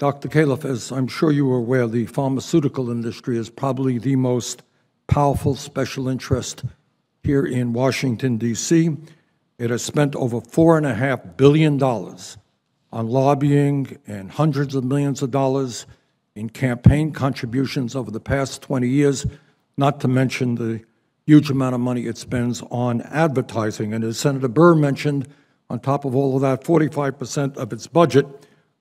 Dr. Califf, as I'm sure you are aware, the pharmaceutical industry is probably the most powerful special interest here in Washington, D.C. It has spent over $4.5 billion on lobbying and hundreds of millions of dollars in campaign contributions over the past 20 years, not to mention the huge amount of money it spends on advertising. And as Senator Burr mentioned, on top of all of that, 45% of its budget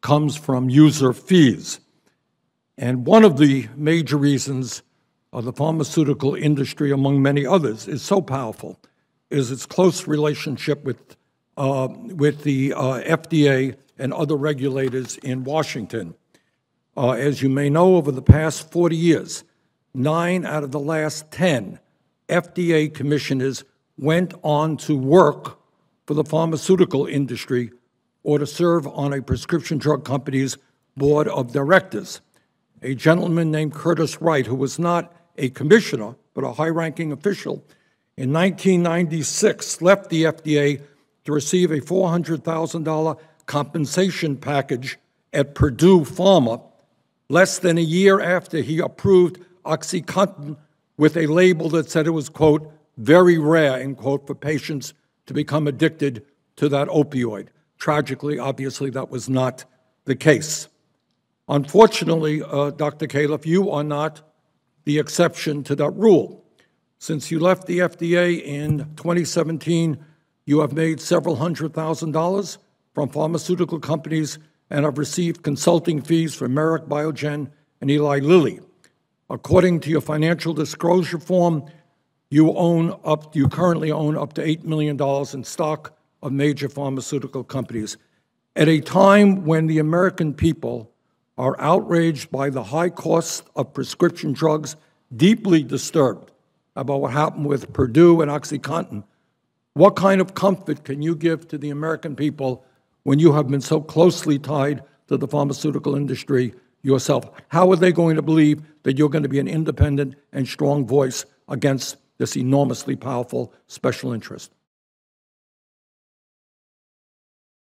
comes from user fees. And one of the major reasons the pharmaceutical industry, among many others, is so powerful is its close relationship with the FDA and other regulators in Washington. As you may know, over the past 40 years, 9 out of the last 10 FDA commissioners went on to work for the pharmaceutical industry or to serve on a prescription drug company's board of directors. A gentleman named Curtis Wright, who was not a commissioner but a high-ranking official, in 1996 left the FDA to receive a $400,000 compensation package at Purdue Pharma less than a year after he approved OxyContin with a label that said it was, quote, very rare, end quote, for patients to become addicted to that opioid. Tragically, obviously, that was not the case. Unfortunately, Dr. Califf, you are not the exception to that rule. Since you left the FDA in 2017, you have made several $100,000 from pharmaceutical companies and have received consulting fees from Merck, Biogen, and Eli Lilly. According to your financial disclosure form, you currently own up to $8 million in stock of major pharmaceutical companies. At a time when the American people are outraged by the high cost of prescription drugs, deeply disturbed about what happened with Purdue and OxyContin, what kind of comfort can you give to the American people when you have been so closely tied to the pharmaceutical industry yourself? How are they going to believe that you're going to be an independent and strong voice against this enormously powerful special interest?